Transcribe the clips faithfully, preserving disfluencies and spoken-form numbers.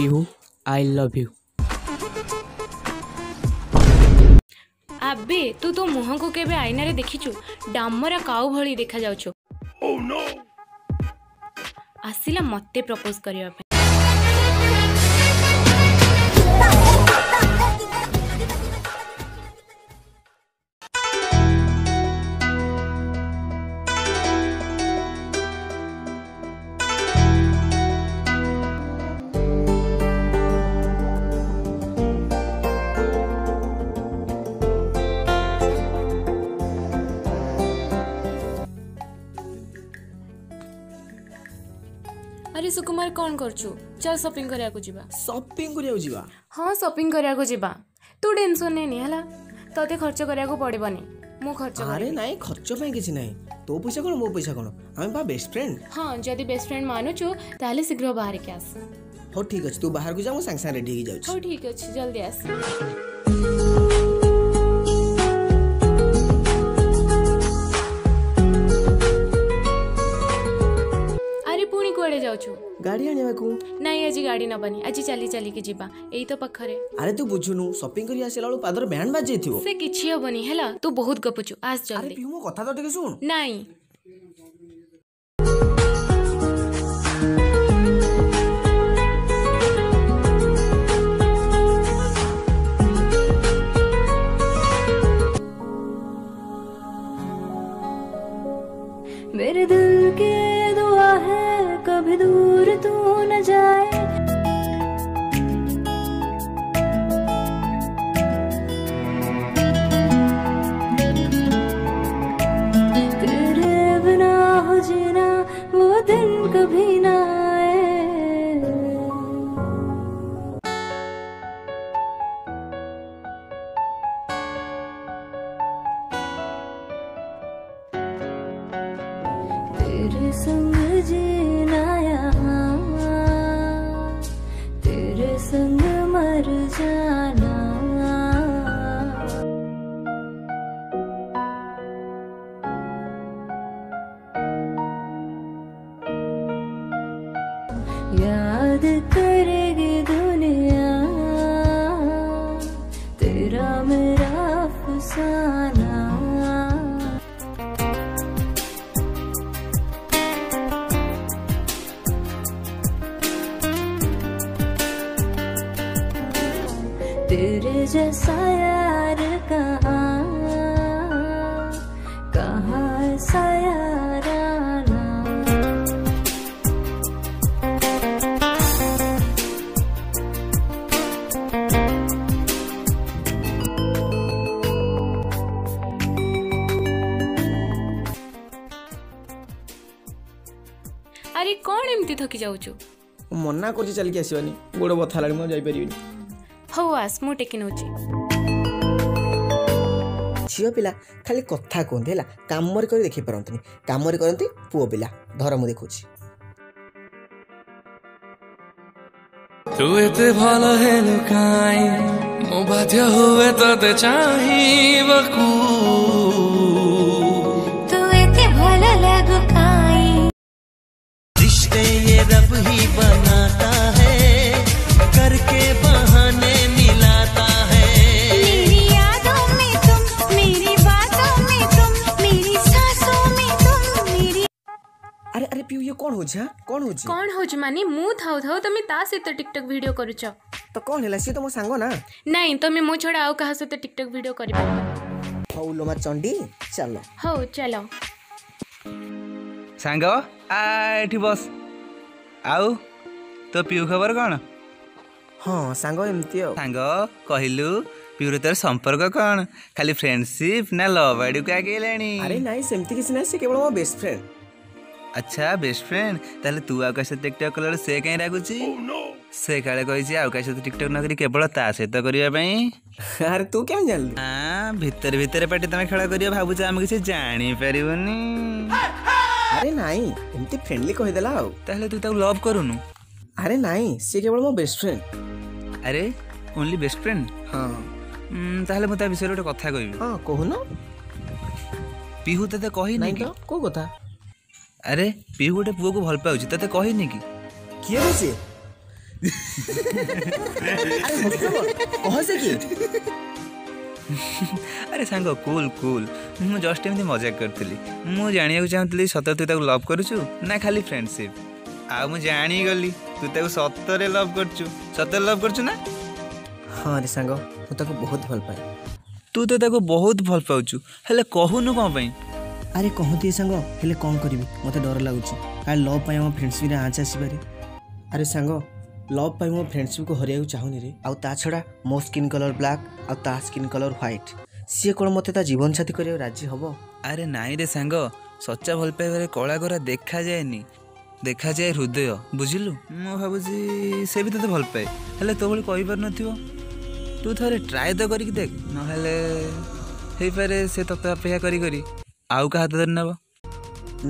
Pihu I love you. अबे तू तो मुह को केबे आईना रे देखिचु डामरा काऊ भली देखा जाउचो। ओह नो आसिला मत्ते प्रपोज करिया पे। अरे सुकुमार कौन करछु चल शॉपिंग करिया को जीवा। शॉपिंग करिया को जीवा? हां शॉपिंग करिया को जीवा। तू टेंशन नै नी हला तते खर्च करिया को पड़िबो नै मु खर्च। अरे नै खर्च पई किछि नै तो पैसा कोन मो पैसा कोन हम बा बेस्ट फ्रेंड। हां जदी बेस्ट फ्रेंड मानुछु ताले शीघ्र बाहर के आस। हो ठीक अछि तू बाहर को जा मु संग संग रेडी हो जाउछु। हो ठीक अछि जल्दी आस। गाड़ी आने को नहीं आज गाड़ी न बनी आज चली चली के जीवा एई तो पखरे। अरे तू बुझुनु शॉपिंग करी आसेला लो पादर बैंड बाज जेथियो से किछि होबनी हैला तू बहुत गपुचु आज जल्दी। अरे पिहू कथा तो ठीक सुन नहीं मेरे दिल के दुआ है कभी दूर तू न जाए। तेरे बिना हो जीना वो दिन कभी ना आए। तेरे संग जीना यहाँ तेरे संग मर जाना। याद करेगी दुनिया तेरा मेरा अफसाना। तेरे जैसा यार कहाँ कहाँ ऐसा याराना। अरे कौन एमती थकी जाऊचु मना कर चल के आसवानी गोड़ बथा लगे मुझे जापरिनी। हो आस मु टेकी नोची छियो पिला खाली कथा कोंदे हैला काम मर कर देखि परंतनी काम मर करंती पुओ पिला धर मु देखुची। तू एते भलो हे लुकाई मो बाध्य होवे तते चाहिबकू। तू एते भलो लागो काई रिश्ते ये रब ही बनाता है करके बहाने मिलाता है। मेरी यादों में तुम मेरी बातों में तुम मेरी सांसों में तुम मेरी। अरे अरे पियू ये कौन हो जा कौन हो जा कौन हो जा माने मु थाउ थाउ तमे ता से तो टिकटॉक वीडियो करू छ तो कौन हैला से तो मो सांगो ना नहीं तमे मो छोड़ा आउ कहा से तो टिकटॉक वीडियो करी पाबो। हौ लोमा चंडी चलो हौ चलो सांगो आ एठी बस आउ तो पियू खबर कोन। हाँ सांगो एमती सांगो कहलु पियुर तर संपर्क कौन खाली फ्रेंडशिप ना लव आईडी को आगे लेनी। अरे नहीं सेमती किसी ना से केवल मो बेस्ट फ्रेंड। अच्छा बेस्ट फ्रेंड ताले तू आ कैसे टिकटॉक कलर से काई रागुची। ओह नो से काले कहि छी आ कैसे टिकटॉक न करी केवल ता सहित करिया पई। अरे तू क्या जानली हां भीतर भीतर पेटी तमे खेला करियो भाबु जा हम किसी जानि परिबोनी। अरे नहीं एमती फ्रेंडली कहि देला आ ताले तू त लव करूनु। अरे नहीं से केवल मो बेस्ट फ्रेंड। अरे ओनली बेस्ट फ्रेंड हाँ ताहले मते विषय रे कथा कहबी। हां कहू ना पिहू तते कहि नै तो को कथा। अरे पिहू गोटे पुओ को भल पाउची तते कहि नै की किए बसे अरे अरे सांग कूल कूल मु जस्ट एमती मजाक करी मु जाना चाहूली सतरे तू ताकू लव करुचु ना खाली फ्रेंडशिप आ मु जानी गली तू ताकू सतरे लव करचु सतरे लव करचु ना हाँ अरे सांग मु ताकू बहुत भल पाए तू तो ताकू बहुत भल पाउचु हेले कहूनु कोन पई अरे कहती सांग हेले कोन करबी मते डर लागुचु आ लव पई मो फ्रेंडशिप रे आंच आसीबारी अरे सांग लव पाई मो फ्रेंडशिप को हरिया चाहूनी रे आउ ता छड़ा मो स्किन कलर ब्लैक आउ ता स्किन कलर व्हाइट सी कोन मते ता जीवन साथी करे राजी हबो अरे नाई रे सांग सच्चा भल पाई रे कोला गोरा देखा जायनी देखा जाय हृदय बुझिलु मो भाबुजी से भी तते भल पाए हेले तो बोल कोइ बार नथियो तू थारे ट्राई तो करी देख न हेले हे पारे से तते अपेक्षा करी करी आउ का हाथ धर नबो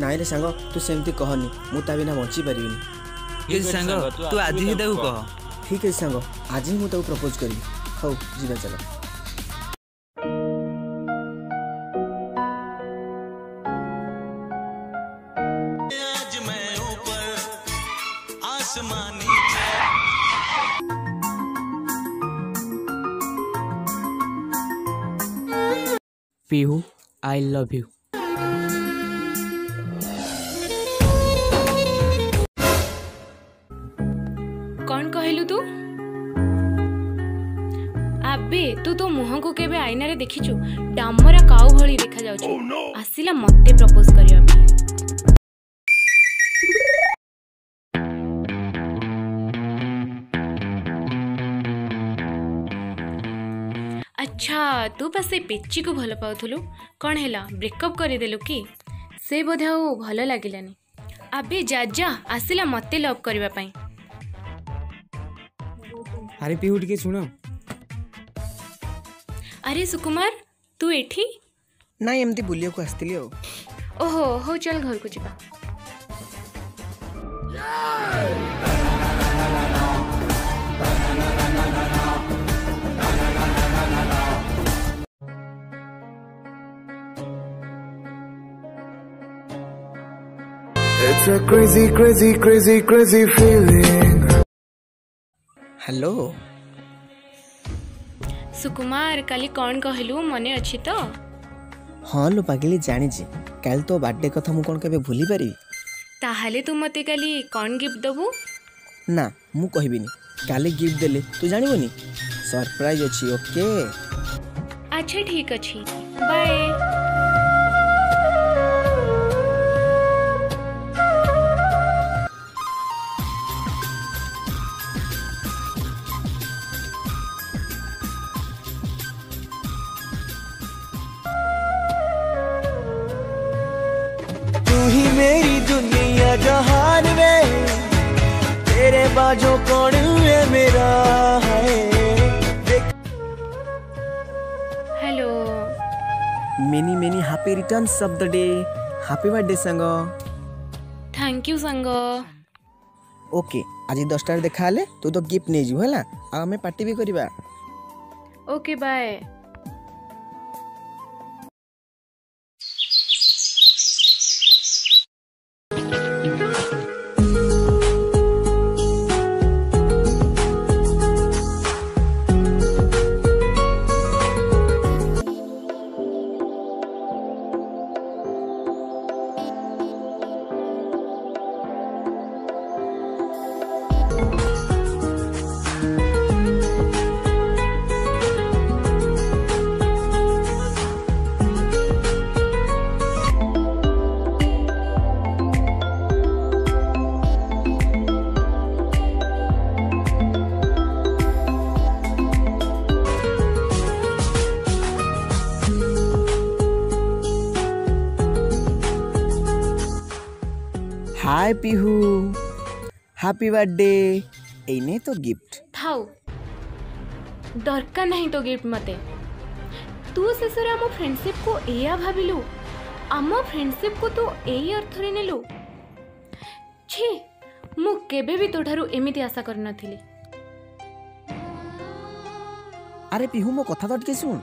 नाई रे सांग तू सेमती कहनी मु ता बिना बची परिबिनी ये सांग तू आज ही दाऊ कह ठीक है सांग आज ही मु ताऊ प्रपोज करी हौ जीवा चलो आज मैं ऊपर आसमान नीचे पीहू आई लव यू कौन कहलु तू आबे तू तो मुह को केबे आईना रे देखिचु डामरा काऊ भली देखा जाउछु oh, no. आसिला मते प्रपोज करियो अच्छा तू पासे पिच्ची को भलो पाउथुलु कोन हेला ब्रेकअप करि देलु की से बधाऊ भलो लागिलानी आबे जा जा आसिला मते लव करिवा पई अरे पीहू टिके सुना अरे सुकुमार तू एठी ना एमती बुलिया को आसली ओहो हो चल घर को जीवा It's a crazy crazy crazy crazy feeling hello Sukumar काली कौन कहलु मने अछि तो हां लो पागली जानि जी काल तो बर्थडे कथा मु कोन केबे भूली पारी ताहाले तू मते काली कौन गिफ्ट दबु ना मु कहिबिनी काले गिफ्ट देले तू जानिबोनी सरप्राइज अछि ओके अच्छा ठीक अछि बाय जहान में तेरे बाजो कौन है मेरा है hello many many happy returns of the day happy birthday संगो थैंक यू संगो ओके आज दस टार देखा ले तू तो गिफ्ट नहीं जु हला आ हमें पार्टी भी करबा okay bye hi Pihu happy birthday एने तो गिफ्ट थाऊ दरकार नहीं तो गिफ्ट मते तू सेसरा मो फ्रेंडशिप को एया भाबिलु आमो फ्रेंडशिप को तो एई अर्थ रे नेलु छी मु केबे भी तोठारु एमिति आशा कर नथिली अरे पीहू मो कथा तोट के सुन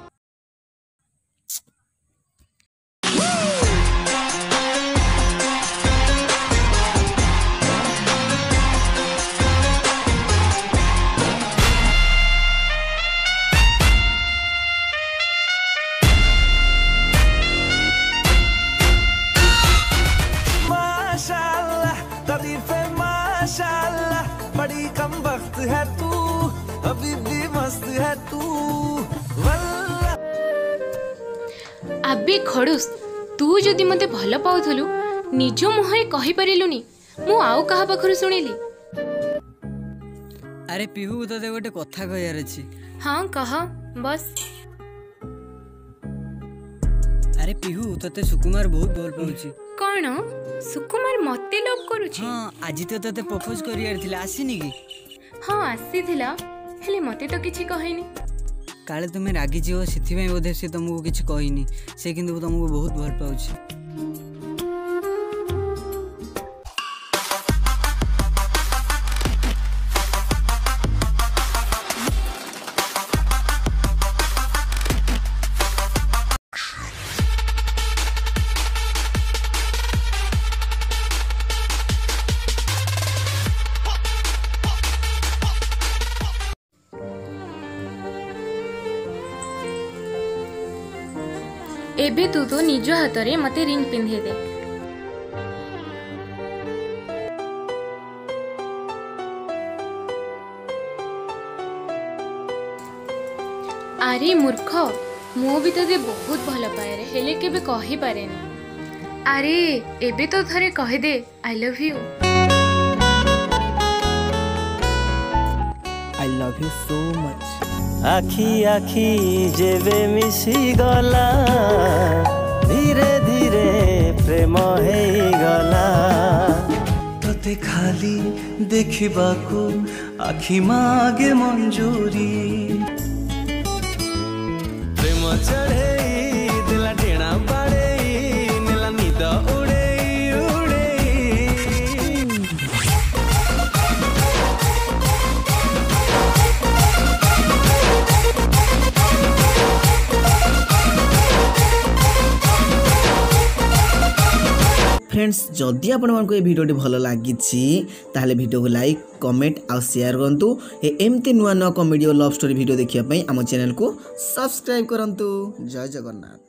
है तू। अबे खड़ूस तू जदि मते भल पाउथलु निज मुहे कहि परिलुनी मु आउ कहा पाखरु सुनिली। अरे पिहू तोते गोटे कथा कहयार अछि। हां कह बस। अरे पिहू तोते सुकुमार बहुत भल पाउछि। कोन सुकुमार मते लोभ करूछि? हां आज तो तोते प्रपोज करियार थिला आसीनी की? हां आसी थिला हेले मते तो किछि कहैनी। काले तुम्हें रागी जीव से बोधे सी तुमको किसी कहनी से कि तुमको बहुत भल पाउछि। एबे तू तो निज हाथ रे मते रिंग पिंधे दे। अरे मूर्ख मो भी तोते बहुत भल पाए रे हेले केबे कहि पारे ना। अरे एबे तो थरे कहि दे I love you. I love you so much. आखी आखी जेबे मिसी गला धीरे धीरे प्रेम हे गला तोते खाली देखिबाकू आखी मागे मंजूरी प्रेम चढ़े दिला टेणा पाड़े नेला निद उड़े उड़े फ्रेंड्स जदि आपण मन को ये वीडियो भल लगी ताहले वीडियो को लाइक कमेंट और शेयर करंतु। एमती नुआ नुआ कॉमेडी और लव स्टोरी वीडियो देखिए आम चैनल को सब्सक्राइब करंतु। जय जगन्नाथ।